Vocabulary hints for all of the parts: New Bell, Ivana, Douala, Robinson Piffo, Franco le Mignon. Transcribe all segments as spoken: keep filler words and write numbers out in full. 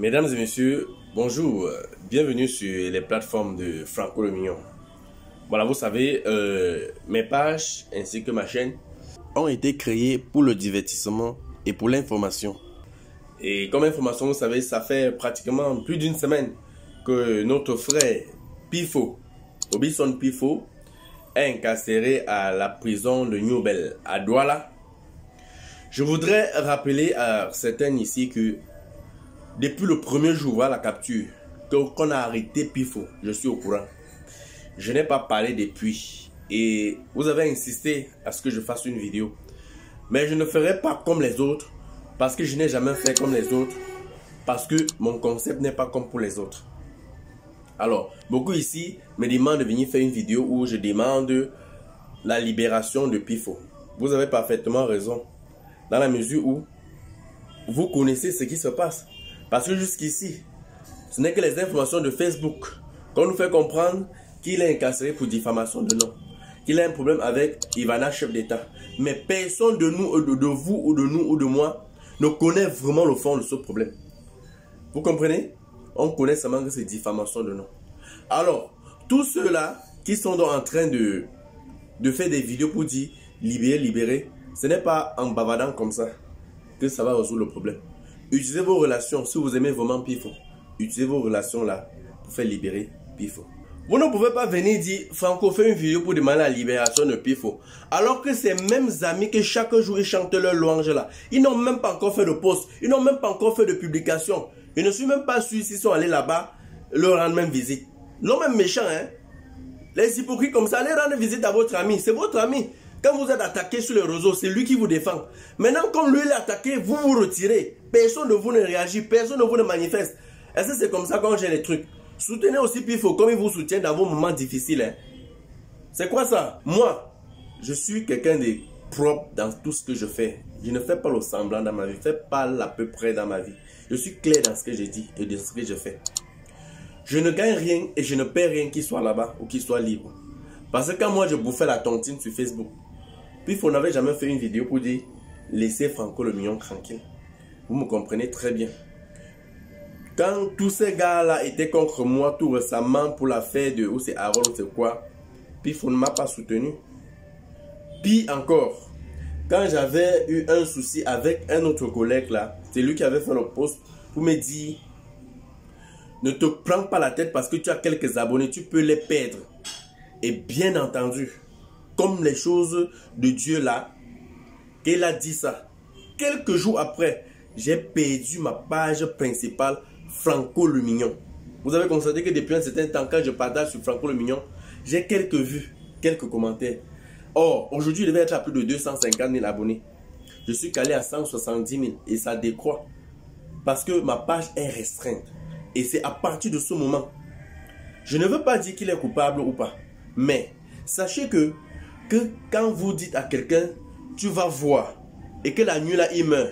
Mesdames et messieurs, bonjour, bienvenue sur les plateformes de Franco le Mignon. Voilà, vous savez, euh, mes pages ainsi que ma chaîne ont été créées pour le divertissement et pour l'information. Et comme information, vous savez, ça fait pratiquement plus d'une semaine que notre frère Piffo, Robinson Piffo, est incarcéré à la prison de New Bell à Douala. Je voudrais rappeler à certains ici que depuis le premier jour à la capture, qu'on a arrêté Piffo, je suis au courant. Je n'ai pas parlé depuis. Et vous avez insisté à ce que je fasse une vidéo. Mais je ne ferai pas comme les autres, parce que je n'ai jamais fait comme les autres, parce que mon concept n'est pas comme pour les autres. Alors, beaucoup ici me demandent de venir faire une vidéo où je demande la libération de Piffo. Vous avez parfaitement raison, dans la mesure où vous connaissez ce qui se passe. Parce que jusqu'ici, ce n'est que les informations de Facebook qu'on nous fait comprendre qu'il est incarcéré pour diffamation de nom, qu'il a un problème avec Ivana, chef d'État. Mais personne de nous, de, de vous ou de nous ou de moi, ne connaît vraiment le fond de ce problème. Vous comprenez? On connaît seulement que c'est diffamation de nom. Alors, tous ceux-là qui sont donc en train de, de faire des vidéos pour dire libérer, libérer, ce n'est pas en bavardant comme ça que ça va résoudre le problème. Utilisez vos relations, si vous aimez vraiment Piffo, utilisez vos relations là pour faire libérer Piffo. Vous ne pouvez pas venir dire, Franco fait une vidéo pour demander la libération de Piffo, alors que ces mêmes amis que chaque jour ils chantent leur louange là, ils n'ont même pas encore fait de post, ils n'ont même pas encore fait de publication. Je ne suis même pas sûr s'ils sont allés là-bas leur rendre même visite. L'homme même méchant, hein. Les hypocrites comme ça, allez rendre visite à votre ami, c'est votre ami. Quand vous êtes attaqué sur les réseaux, c'est lui qui vous défend. Maintenant, quand lui l'a attaqué, vous vous retirez. Personne de vous ne réagit, personne de vous ne manifeste. Est-ce que c'est comme ça qu'on gère les trucs? Soutenez aussi Piffo comme il vous soutient dans vos moments difficiles. Hein. C'est quoi ça? Moi, je suis quelqu'un de propre dans tout ce que je fais. Je ne fais pas le semblant dans ma vie, je ne fais pas l'à peu près dans ma vie. Je suis clair dans ce que j'ai dit et dans ce que je fais. Je ne gagne rien et je ne paie rien qui soit là-bas ou qui soit libre. Parce que quand moi je bouffais la tontine sur Facebook, Piffo n'avait jamais fait une vidéo pour dire « Laissez Franco le Mignon tranquille ». Vous me comprenez très bien. Quand tous ces gars-là étaient contre moi tout récemment pour l'affaire de « Où c'est Harold, c'est quoi ?» Piffo ne m'a pas soutenu. Pis encore, quand j'avais eu un souci avec un autre collègue là, c'est lui qui avait fait le post pour me dire « Ne te prends pas la tête parce que tu as quelques abonnés, tu peux les perdre. » Et bien entendu, comme les choses de Dieu là, qu'il a dit ça. Quelques jours après, j'ai perdu ma page principale Franco le Mignon. Vous avez constaté que depuis un certain temps, quand je partage sur Franco le Mignon, j'ai quelques vues, quelques commentaires. Or, aujourd'hui, je devais être à plus de deux cent cinquante mille abonnés. Je suis calé à cent soixante-dix mille et ça décroît. Parce que ma page est restreinte. Et c'est à partir de ce moment. Je ne veux pas dire qu'il est coupable ou pas. Mais, sachez que Que quand vous dites à quelqu'un, tu vas voir, et que la nuit là, il meurt,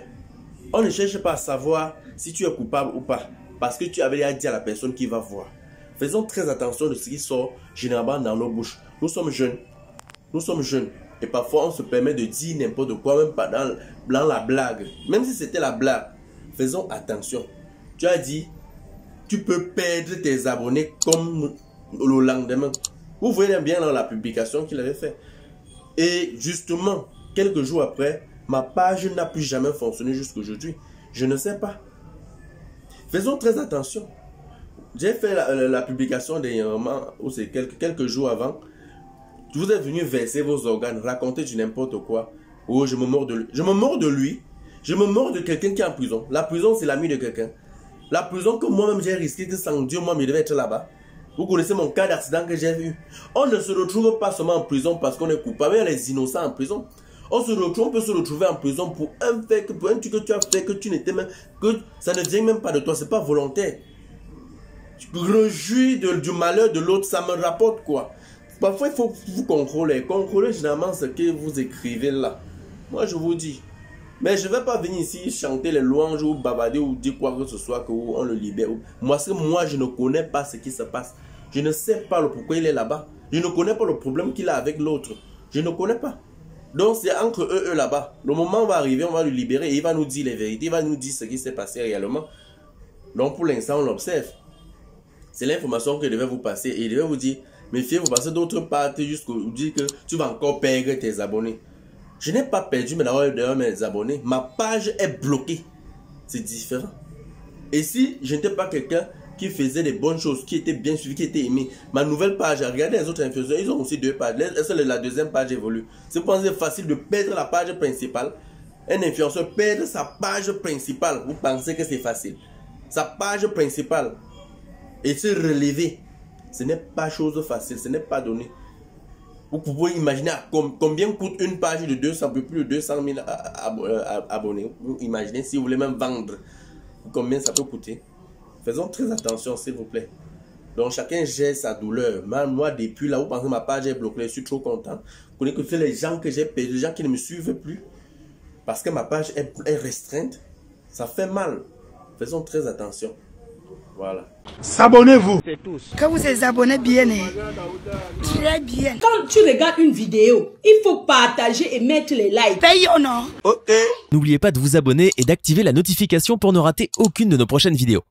on ne cherche pas à savoir si tu es coupable ou pas, parce que tu avais dit à la personne qui va voir. Faisons très attention de ce qui sort généralement dans nos bouches. Nous sommes jeunes, nous sommes jeunes, et parfois on se permet de dire n'importe quoi, même pas dans, dans la blague, même si c'était la blague. Faisons attention. Tu as dit, tu peux perdre tes abonnés comme le lendemain. Vous voyez bien dans la publication qu'il avait faite. Et justement, quelques jours après, ma page n'a plus jamais fonctionné jusqu'à aujourd'hui. Je ne sais pas. Faisons très attention. J'ai fait la, la, la publication dernièrement, ou c'est quelques, quelques jours avant. Vous êtes venu verser vos organes, raconter du n'importe quoi. Oh, je me mords de lui. Je me mords de lui. Je me mords de quelqu'un qui est en prison. La prison, c'est l'ami de quelqu'un. La prison que moi-même j'ai risqué, que sans Dieu, moi, je devais être là-bas. Vous connaissez mon cas d'accident que j'ai vu. On ne se retrouve pas seulement en prison parce qu'on est coupable. Il y a les innocents en prison. On, se retrouve, on peut se retrouver en prison pour un fait, pour un truc que tu as fait, que tu n'étais même, que ça ne vient même pas de toi. Ce n'est pas volontaire. Rejouir de, du malheur de l'autre, ça me rapporte quoi. Parfois, il faut vous contrôler. Contrôler généralement ce que vous écrivez là. Moi, je vous dis. Mais je ne vais pas venir ici chanter les louanges ou bavarder ou dire quoi que ce soit, qu'on le libère. Moi, moi, je ne connais pas ce qui se passe. Je ne sais pas le pourquoi il est là-bas. Je ne connais pas le problème qu'il a avec l'autre. Je ne connais pas. Donc, c'est entre eux, eux là-bas. Le moment va arriver, on va le libérer et il va nous dire les vérités. Il va nous dire ce qui s'est passé réellement. Donc pour l'instant, on l'observe. C'est l'information que je devais vous passer. Et je devais vous dire, méfiez-vous parce que d'autres partent jusqu'à vous dire que tu vas encore perdre tes abonnés. Je n'ai pas perdu mais d'ailleurs mes abonnés. Ma page est bloquée. C'est différent. Et si je n'étais pas quelqu'un qui faisait des bonnes choses, qui était bien suivi, qui était aimé, ma nouvelle page, regardez les autres influenceurs, ils ont aussi deux pages. Est-ce que la deuxième page évolue? C'est pour penser facile de perdre la page principale. Un influenceur perd sa page principale. Vous pensez que c'est facile? Sa page principale. Et se relever, ce n'est pas chose facile, ce n'est pas donné. Vous pouvez imaginer combien coûte une page de deux cents, plus de deux cent mille abonnés. Vous imaginez si vous voulez même vendre, combien ça peut coûter. Faisons très attention s'il vous plaît. Donc chacun gère sa douleur. Même moi depuis là où par exemple, ma page est bloquée, je suis trop content. Vous connaissez les gens que j'ai payés, les gens qui ne me suivent plus. Parce que ma page est restreinte, ça fait mal. Faisons très attention. Voilà. S'abonnez-vous. Quand vous vous abonnez bien, très bien. Quand tu regardes une vidéo, il faut partager et mettre les likes. Paye ou non? Ok. N'oubliez pas de vous abonner et d'activer la notification pour ne rater aucune de nos prochaines vidéos.